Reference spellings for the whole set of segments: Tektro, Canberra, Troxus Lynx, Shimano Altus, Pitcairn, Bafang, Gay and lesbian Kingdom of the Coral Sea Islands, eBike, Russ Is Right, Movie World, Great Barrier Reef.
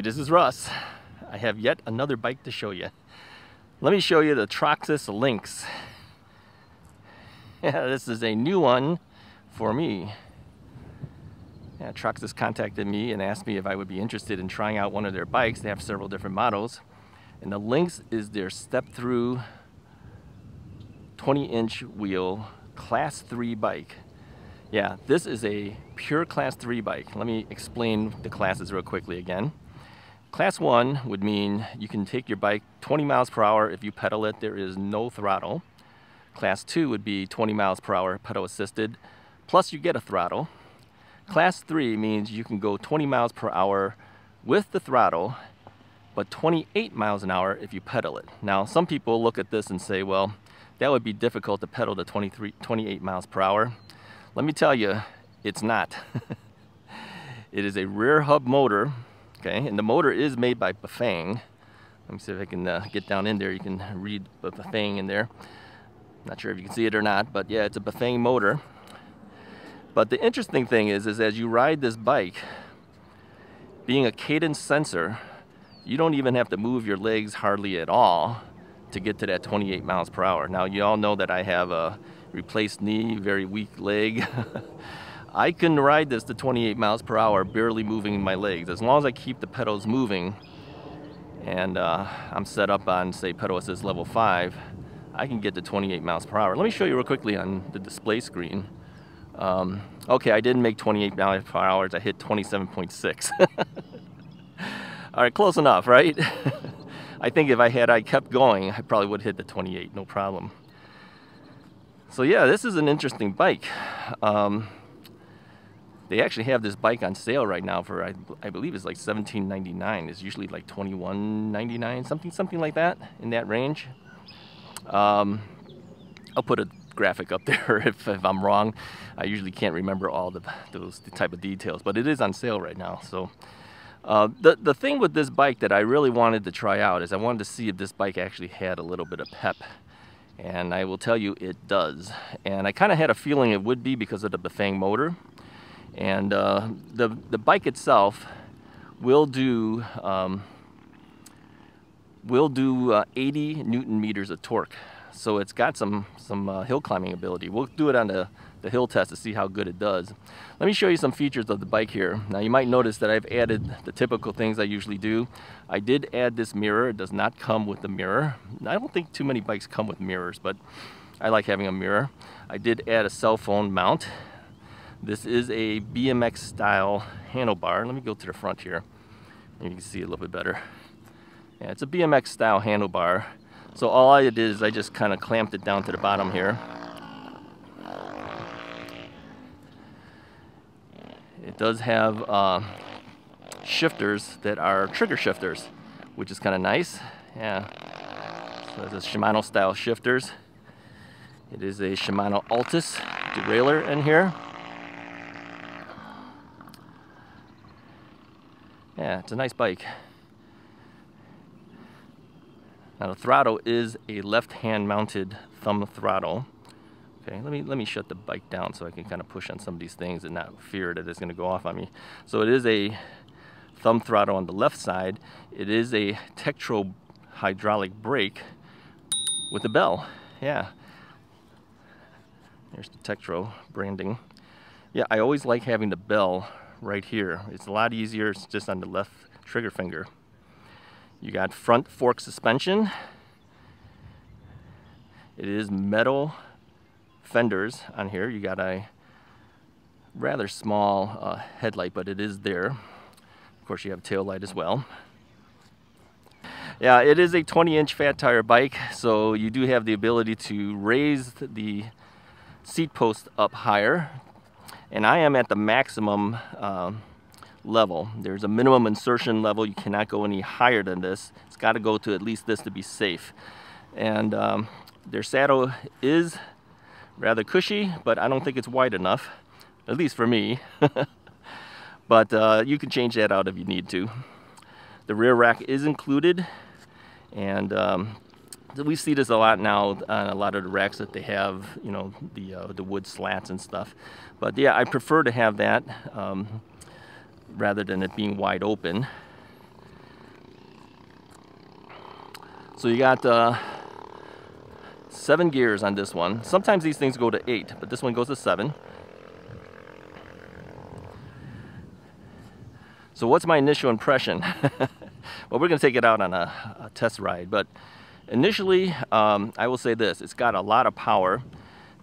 Hey, this is Russ. I have yet another bike to show you. Let me show you the Troxus Lynx. Yeah, this is a new one for me. Yeah, Troxus contacted me and asked me if I would be interested in trying out one of their bikes. They have several different models. And the Lynx is their step-through 20-inch wheel Class 3 bike. Yeah, this is a pure Class 3 bike. Let me explain the classes real quickly again. Class 1 would mean you can take your bike 20 miles per hour. If you pedal it, there is no throttle. Class 2 would be 20 miles per hour pedal assisted, plus you get a throttle. Class 3 means you can go 20 miles per hour with the throttle, but 28 miles an hour if you pedal it. Now, some people look at this and say, well, that would be difficult to pedal to 28 miles per hour. Let me tell you, it's not. It is a rear hub motor. Okay, and the motor is made by Bafang. Let me see if I can get down in there. You can read Bafang in there. Not sure if you can see it or not, but yeah, it's a Bafang motor. But the interesting thing is as you ride this bike, being a cadence sensor, you don't even have to move your legs hardly at all to get to that 28 miles per hour. Now, you all know that I have a replaced knee, very weak leg. I can ride this to 28 miles per hour, barely moving my legs. As long as I keep the pedals moving, and I'm set up on, say, pedal assist level 5, I can get to 28 miles per hour. Let me show you real quickly on the display screen. Okay, I didn't make 28 miles per hour. I hit 27.6. All right, close enough, right? I think if I kept going, I probably would hit the 28, no problem. So yeah, this is an interesting bike. They actually have this bike on sale right now for, I believe it's like $17.99. It's usually like $21.99, something like that, in that range. I'll put a graphic up there if I'm wrong. I usually can't remember all those type of details, but it is on sale right now. So the thing with this bike that I really wanted to try out is I wanted to see if this bike actually had a little bit of pep. And I will tell you it does. And I kind of had a feeling it would be because of the Bafang motor. And the bike itself will do 80 newton meters of torque, so it's got some hill climbing ability. We'll do it on the hill test to see how good it does. Let me show you some features of the bike here. Now, you might notice that I've added the typical things I usually do. I did add this mirror. It does not come with the mirror. I don't think too many bikes come with mirrors, but I like having a mirror. I did add a cell phone mount. This is a BMX style handlebar. Let me go to the front here. Maybe you can see it a little bit better. Yeah, it's a BMX style handlebar. So all I did is I just kind of clamped it down to the bottom here. It does have shifters that are trigger shifters, which is kind of nice. Yeah, so it's a Shimano style shifters. It is a Shimano Altus derailleur in here. Yeah, it's a nice bike. Now, the throttle is a left-hand mounted thumb throttle. Okay, let me shut the bike down so I can kind of push on some of these things and not fear that it's going to go off on me. So it is a thumb throttle on the left side. It is a Tektro hydraulic brake with a bell. Yeah. There's the Tektro branding. Yeah, I always like having the bell right here. It's a lot easier. It's just on the left trigger finger. You got front fork suspension. It is metal fenders on here. You got a rather small headlight, but it is there. Of course, you have tail light as well. Yeah, it is a 20-inch fat tire bike, so you do have the ability to raise the seat post up higher. And I am at the maximum level. There's a minimum insertion level. You cannot go any higher than this. It's got to go to at least this to be safe. And their saddle is rather cushy, but I don't think it's wide enough, at least for me. But you can change that out if you need to. The rear rack is included, and we see this a lot now on a lot of the racks that they have, you know, the wood slats and stuff. But yeah, I prefer to have that rather than it being wide open. So you got 7 gears on this one. Sometimes these things go to 8, but this one goes to 7. So what's my initial impression? Well, we're gonna take it out on a test ride, but initially, I will say this, it's got a lot of power.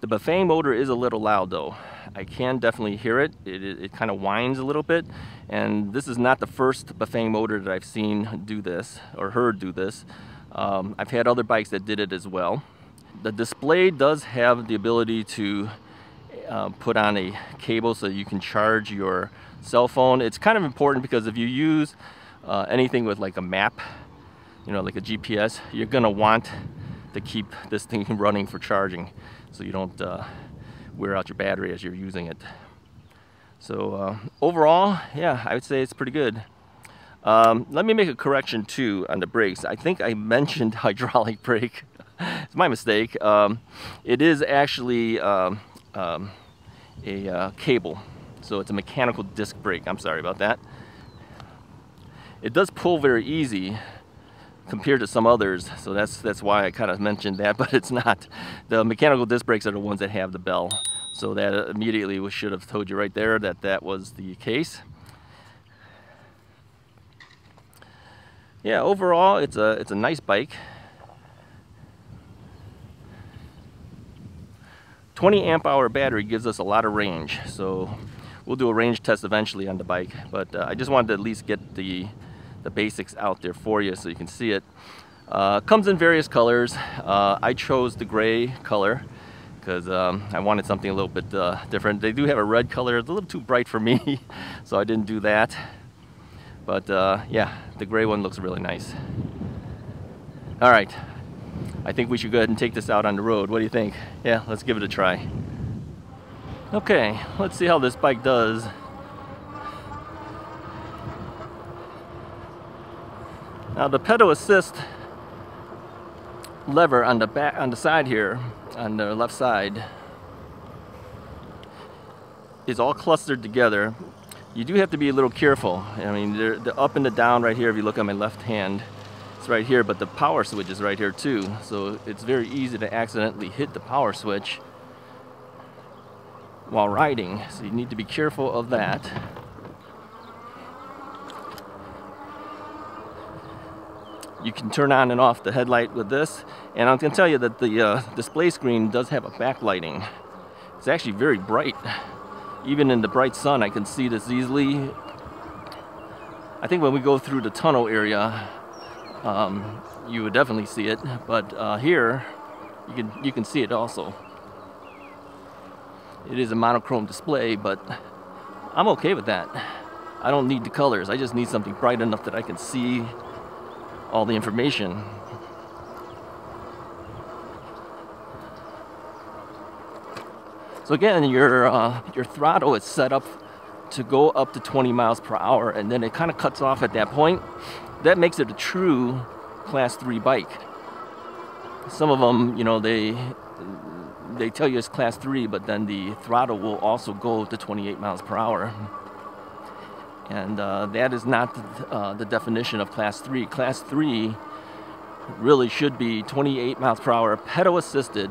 The Bafang motor is a little loud though. I can definitely hear it. It kind of whines a little bit, and this is not the first Bafang motor that I've seen do this or heard do this. I've had other bikes that did it as well. The display does have the ability to put on a cable so you can charge your cell phone. It's kind of important because if you use anything with like a map, you know, like a GPS, you're gonna want to keep this thing running for charging so you don't wear out your battery as you're using it. So overall, yeah, I would say it's pretty good. Let me make a correction too on the brakes. I think I mentioned hydraulic brake. It's my mistake. It is actually a cable, so it's a mechanical disc brake. I'm sorry about that. It does pull very easy compared to some others, so that's why I kind of mentioned that, but it's not. The mechanical disc brakes are the ones that have the bell, so that immediately should have told you right there that that was the case. Yeah, overall, it's a nice bike. 20 amp hour battery gives us a lot of range, so we'll do a range test eventually on the bike, but I just wanted to at least get the basics out there for you so you can see it. Comes in various colors. I chose the gray color because I wanted something a little bit different. They do have a red color. It's a little too bright for me, so I didn't do that. But yeah, the gray one looks really nice. All right. I think we should go ahead and take this out on the road. What do you think? Yeah, let's give it a try. Okay, let's see how this bike does. Now the pedal assist lever on the back, on the side here, on the left side, is all clustered together. You do have to be a little careful. I mean, the up and the down right here, if you look at my left hand, right here, but the power switch is right here too, so it's very easy to accidentally hit the power switch while riding, so you need to be careful of that. You can turn on and off the headlight with this, and I'm going to tell you that the display screen does have a backlighting. It's actually very bright. Even in the bright sun, I can see this easily. I think when we go through the tunnel area, you would definitely see it, but here you can see it also. It is a monochrome display, but I'm okay with that. I don't need the colors. I just need something bright enough that I can see all the information. So again, your throttle is set up to go up to 20 miles per hour, and then it kind of cuts off at that point. That makes it a true class 3 bike. Some of them, you know, they tell you it's class 3, but then the throttle will also go to 28 miles per hour. And that is not the definition of class 3. Class 3 really should be 28 miles per hour, pedal assisted,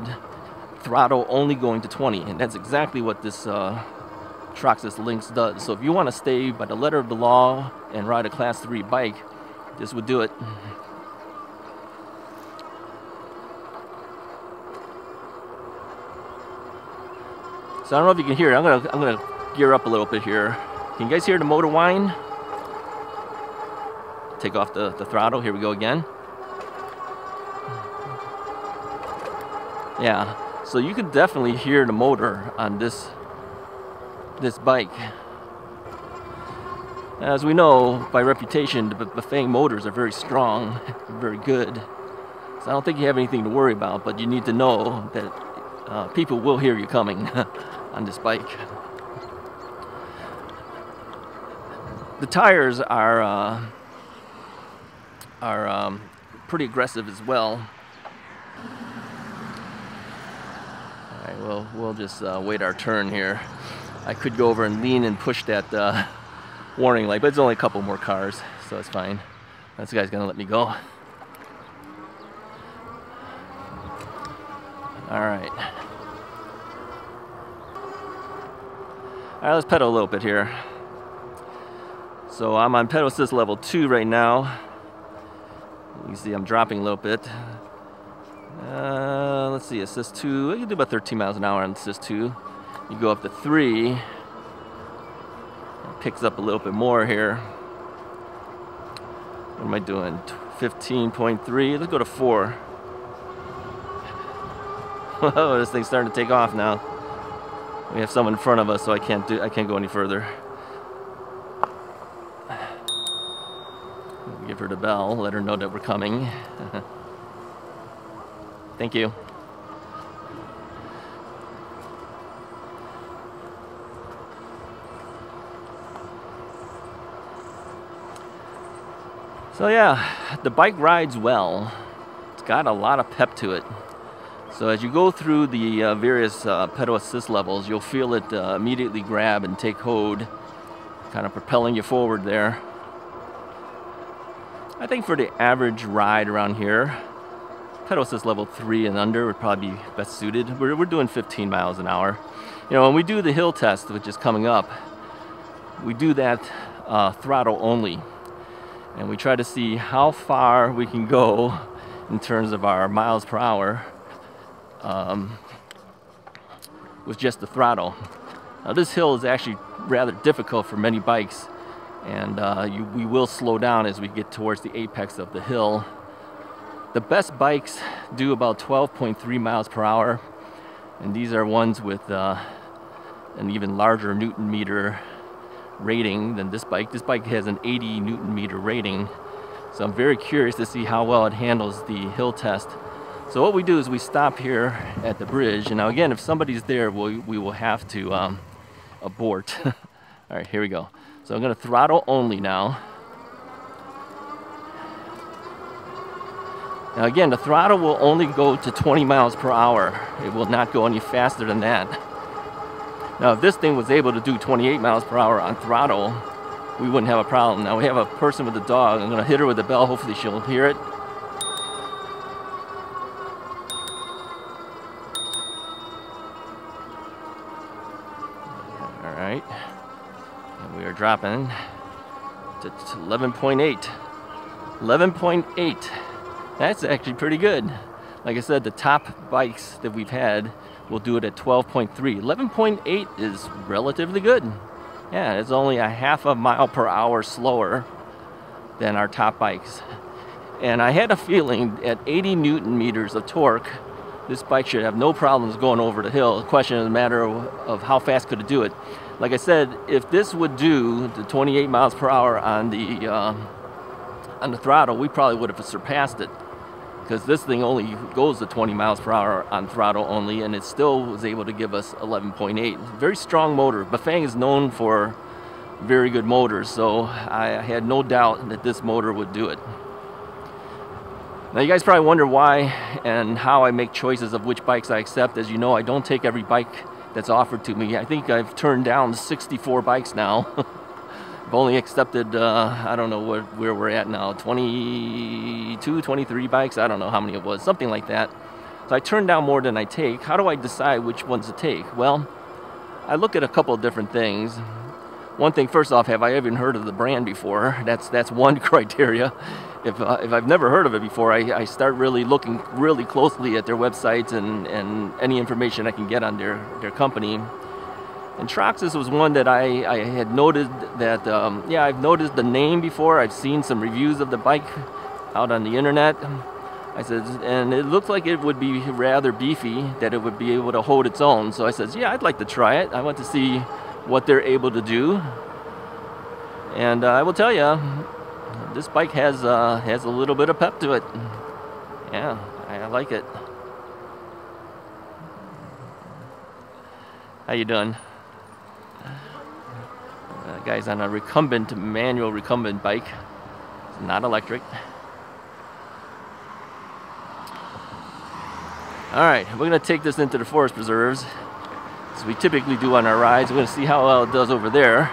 throttle only going to 20. And that's exactly what this Troxus Lynx does. So if you want to stay by the letter of the law and ride a class 3 bike, this would do it. So I don't know if you can hear it. I'm gonna gear up a little bit here. Can you guys hear the motor whine? Take off the throttle. Here we go again. Yeah. So you can definitely hear the motor on this bike. As we know, by reputation, the Bafang motors are very strong, very good. So I don't think you have anything to worry about, but you need to know that people will hear you coming on this bike. The tires are pretty aggressive as well. All right, we'll just wait our turn here. I could go over and lean and push that warning light, but it's only a couple more cars, so it's fine. This guy's gonna let me go. Alright. Alright, let's pedal a little bit here. So I'm on pedal assist level 2 right now. You can see I'm dropping a little bit. Let's see, assist 2, you can do about 13 miles an hour on assist 2. You go up to 3, it picks up a little bit more here. What am I doing? 15.3, let's go to 4. Whoa, this thing's starting to take off now. We have someone in front of us, so I can't go any further. Give her the bell, let her know that we're coming. Thank you. So yeah, the bike rides well. It's got a lot of pep to it. So as you go through the various pedal assist levels, you'll feel it immediately grab and take hold, kind of propelling you forward there. I think for the average ride around here, pedal assist level 3 and under would probably be best suited. We're doing 15 miles an hour. You know, when we do the hill test, which is coming up, we do that throttle only. And we try to see how far we can go in terms of our miles per hour with just the throttle. Now this hill is actually rather difficult for many bikes, and we will slow down as we get towards the apex of the hill. The best bikes do about 12.3 miles per hour, and these are ones with an even larger Newton meter rating than this bike. This bike has an 80 Newton meter rating, so I'm very curious to see how well it handles the hill test. So what we do is we stop here at the bridge, and now again, if somebody's there, we will have to abort. All right, here we go. So I'm gonna throttle only now. Now again, the throttle will only go to 20 miles per hour. It will not go any faster than that. Now if this thing was able to do 28 miles per hour on throttle, we wouldn't have a problem. Now we have a person with a dog. I'm gonna hit her with a bell, hopefully she'll hear it. All right, and we are dropping to 11.8. 11.8. That's actually pretty good. Like I said, the top bikes that we've had will do it at 12.3. 11.8 is relatively good. Yeah, it's only a half a mile per hour slower than our top bikes. And I had a feeling at 80 Newton meters of torque, this bike should have no problems going over the hill. The question is a matter of how fast could it do it. Like I said, if this would do the 28 miles per hour on the throttle, we probably would have surpassed it, because this thing only goes to 20 miles per hour on throttle only, and it still was able to give us 11.8. Very strong motor. Bafang is known for very good motors, so I had no doubt that this motor would do it. Now you guys probably wonder why and how I make choices of which bikes I accept. As you know, I don't take every bike that's offered to me. I think I've turned down 64 bikes now. I've only accepted, I don't know where we're at now, 22, 23 bikes, I don't know how many it was, something like that. So I turn down more than I take. How do I decide which ones to take? Well, I look at a couple of different things. One thing, first off, have I even heard of the brand before? That's one criteria. If I've never heard of it before, I start really looking really closely at their websites and any information I can get on their company. And Troxus was one that I had noted that, yeah, I've noticed the name before. I've seen some reviews of the bike out on the internet. I said, and it looked like it would be rather beefy, that it would be able to hold its own. So I said, yeah, I'd like to try it. I want to see what they're able to do. And I will tell you, this bike has a little bit of pep to it. Yeah, I like it. How you doing? Guys on a recumbent, manual recumbent bike. It's not electric. All right, we're gonna take this into the forest preserves, as we typically do on our rides. We're gonna see how well it does over there.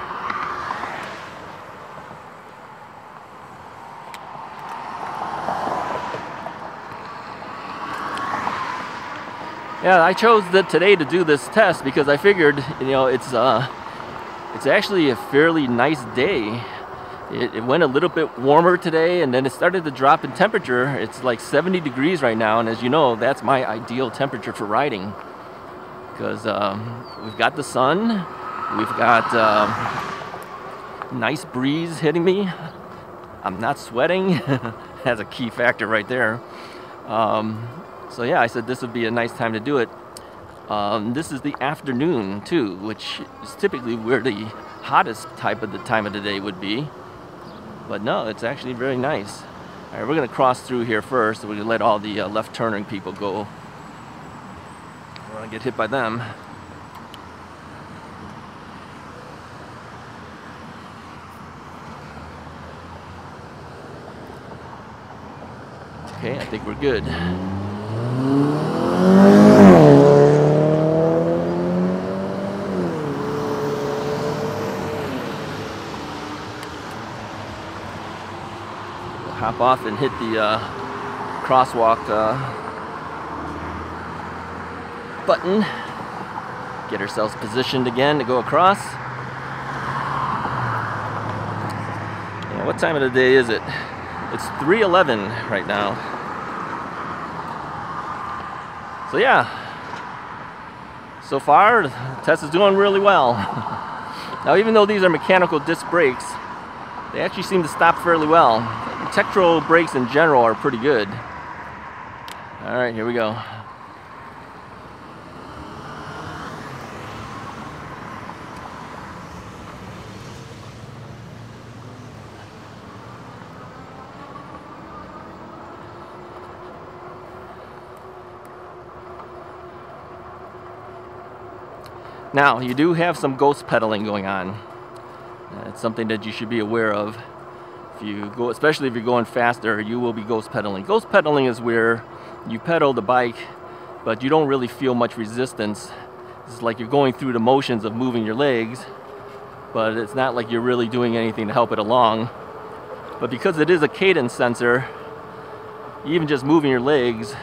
Yeah, I chose that today to do this test because I figured, you know, it's actually a fairly nice day. It went a little bit warmer today, and then it started to drop in temperature. It's like 70 degrees right now, and as you know, that's my ideal temperature for riding, because we've got the sun, we've got nice breeze hitting me. I'm not sweating. That's a key factor right there. So yeah, I said this would be a nice time to do it. This is the afternoon too, which is typically where the hottest time of the day would be. But no, it's actually very nice. All right, we're gonna cross through here first. We're gonna let all the left turning people go. I don't wanna get hit by them. Okay, I think we're good. Hop off and hit the crosswalk button. Get ourselves positioned again to go across. Yeah, what time of the day is it? It's 3:11 right now. So yeah, so far the test is doing really well. Now, even though these are mechanical disc brakes, they actually seem to stop fairly well. Tektro brakes in general are pretty good. All right, here we go. Now, you do have some ghost pedaling going on. It's something that you should be aware of. If you go, especially if you're going faster, you will be ghost pedaling. Ghost pedaling is where you pedal the bike, but you don't really feel much resistance. It's like you're going through the motions of moving your legs, but it's not like you're really doing anything to help it along. But because it is a cadence sensor, even just moving your legs,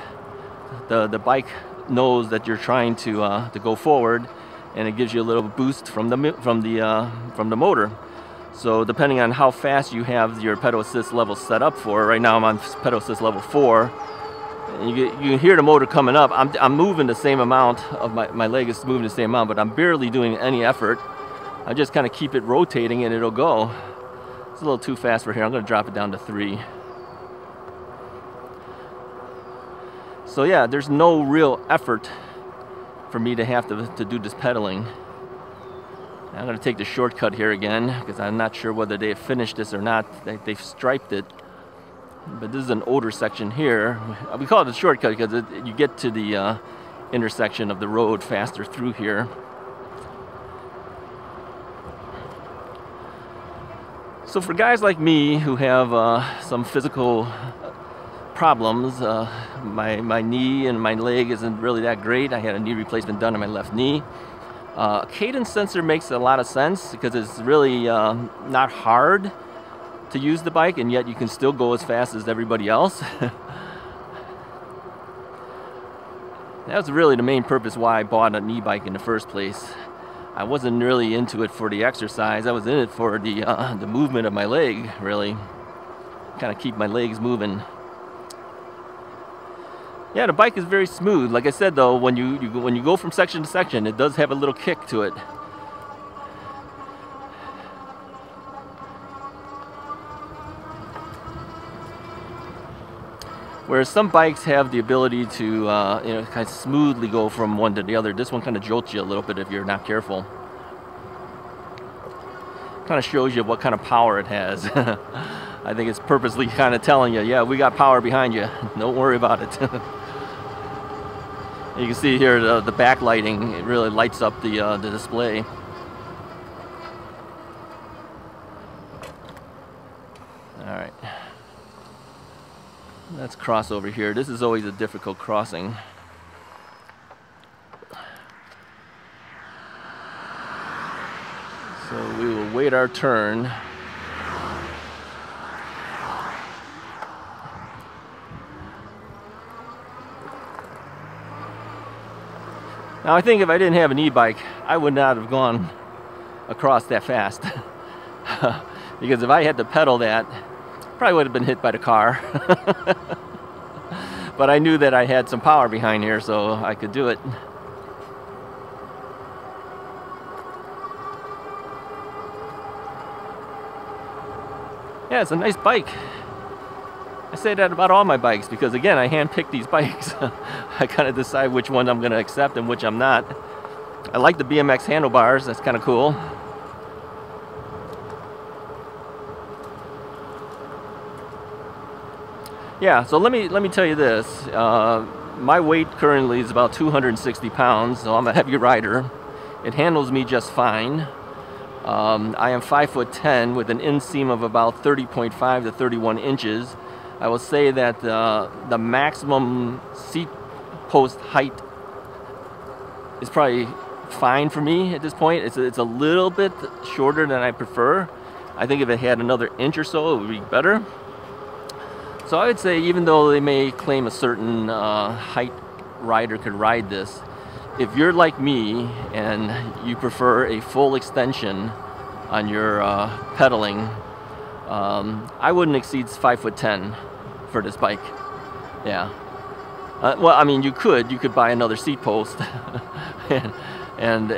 the bike knows that you're trying to go forward, and it gives you a little boost from the motor. So depending on how fast you have your pedal assist level set up for, right now I'm on pedal assist level 4, and you can hear the motor coming up. I'm moving the same amount, of my leg is moving the same amount, but I'm barely doing any effort. I just kind of keep it rotating and it'll go. It's a little too fast for here. I'm gonna drop it down to 3. So yeah, there's no real effort for me to have to do this pedaling. I'm going to take the shortcut here again, because I'm not sure whether they have finished this or not. They've striped it, but this is an older section here. We call it a shortcut because you get to the intersection of the road faster through here. So for guys like me who have some physical problems, my knee and my leg isn't really that great. I had a knee replacement done on my left knee. Cadence sensor makes a lot of sense because it's really not hard to use the bike, and yet you can still go as fast as everybody else. That's really the main purpose why I bought an e-bike in the first place. I wasn't really into it for the exercise. I was in it for the movement of my leg, really. Kind of keep my legs moving. Yeah, the bike is very smooth. Like I said though, when you go from section to section, it does have a little kick to it. Whereas some bikes have the ability to you know, kind of smoothly go from one to the other. This one kind of jolts you a little bit if you're not careful. Kind of shows you what kind of power it has. I think it's purposely kind of telling you, yeah, we got power behind you. Don't worry about it. You can see here the backlighting, it really lights up the display. Alright, let's cross over here. This is always a difficult crossing. So we will wait our turn. Now I think if I didn't have an e-bike, I would not have gone across that fast. Because if I had to pedal that, probably would have been hit by the car. But I knew that I had some power behind here, so I could do it. Yeah, it's a nice bike. I say that about all my bikes because, again, I handpick these bikes. I kind of decide which ones I'm going to accept and which I'm not. I like the BMX handlebars. That's kind of cool. Yeah, so let me tell you this. My weight currently is about 260 pounds, so I'm a heavy rider. It handles me just fine. I am 5'10" with an inseam of about 30.5 to 31 inches. I will say that the maximum seat post height is probably fine for me at this point. It's a little bit shorter than I prefer. I think if it had another inch or so, it would be better. So I would say, even though they may claim a certain height rider could ride this, if you're like me and you prefer a full extension on your pedaling, I wouldn't exceed 5'10" for this bike. Yeah. Well, I mean, you could buy another seat post, and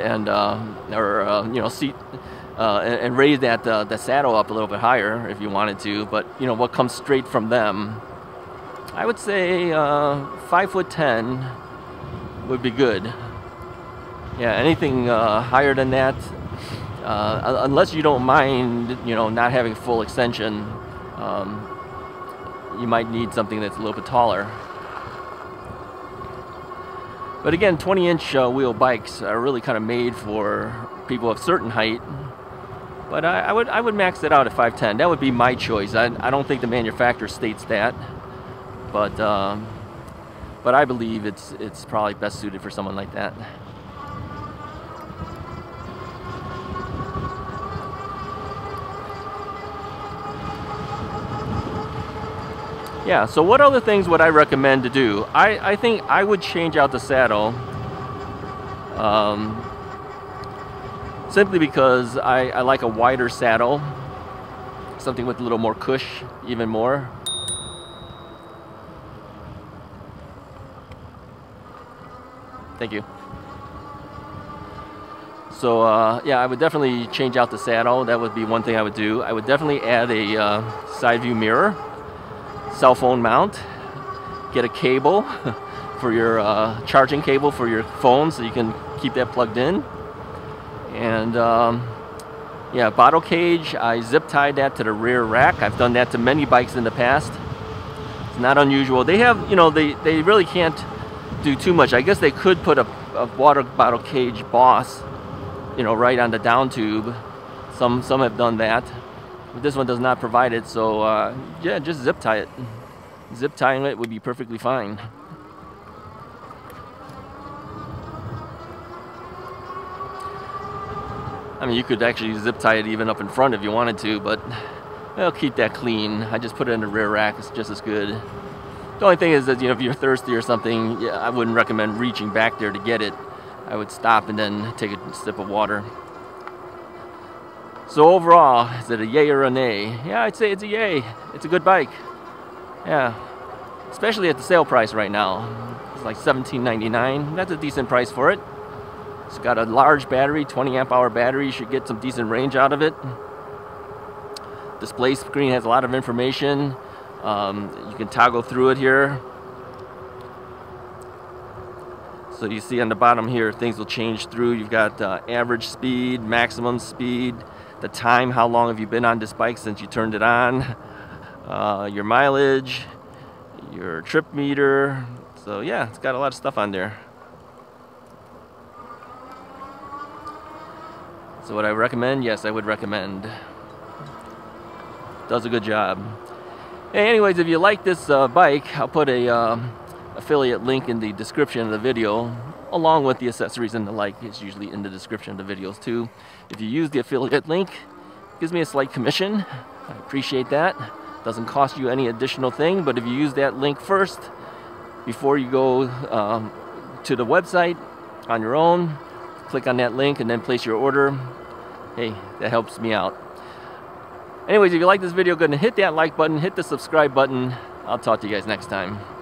raise that the saddle up a little bit higher if you wanted to. But you know what comes straight from them, I would say 5'10" would be good. Yeah, anything higher than that, unless you don't mind, you know, not having full extension, you might need something that's a little bit taller. But again, 20-inch wheel bikes are really kind of made for people of certain height. But I would max it out at 5'10". That would be my choice. I don't think the manufacturer states that, but I believe it's probably best suited for someone like that. Yeah, so what other things would I recommend to do? I think I would change out the saddle, simply because I like a wider saddle, something with a little more cush, even more. Thank you. So yeah, I would definitely change out the saddle. That would be one thing I would do. I would definitely add a side view mirror, cell phone mount, get a cable for your charging cable for your phone so you can keep that plugged in. And yeah, bottle cage, I zip tied that to the rear rack. I've done that to many bikes in the past. It's not unusual. They have, you know, they really can't do too much. I guess they could put a water bottle cage boss, you know, right on the down tube. Some have done that. But this one does not provide it, so yeah, just zip tie it. Zip tying it would be perfectly fine. I mean, you could actually zip tie it even up in front if you wanted to, but I'll keep that clean. I just put it in the rear rack. It's just as good. The only thing is that, you know, if you're thirsty or something, yeah, I wouldn't recommend reaching back there to get it. I would stop and then take a sip of water. So overall, is it a yay or a nay? Yeah, I'd say it's a yay. It's a good bike. Yeah, especially at the sale price right now. It's like $17.99. That's a decent price for it. It's got a large battery, 20 amp hour battery. You should get some decent range out of it. Display screen has a lot of information. You can toggle through it here. So you see on the bottom here, things will change through. You've got average speed, maximum speed, the time, how long have you been on this bike since you turned it on, your mileage, your trip meter. So yeah, it's got a lot of stuff on there. So would I recommend? Yes, I would recommend. Does a good job. Hey, anyways, if you like this bike, I'll put a affiliate link in the description of the video, along with the accessories and the like. It's usually in the description of the videos too. If you use the affiliate link, it gives me a slight commission. I appreciate that. Doesn't cost you any additional thing, but if you use that link first, before you go to the website, on your own. Click on that link and then place your order. Hey, that helps me out. Anyways, if you like this video, go ahead and hit that like button, hit the subscribe button. I'll talk to you guys next time.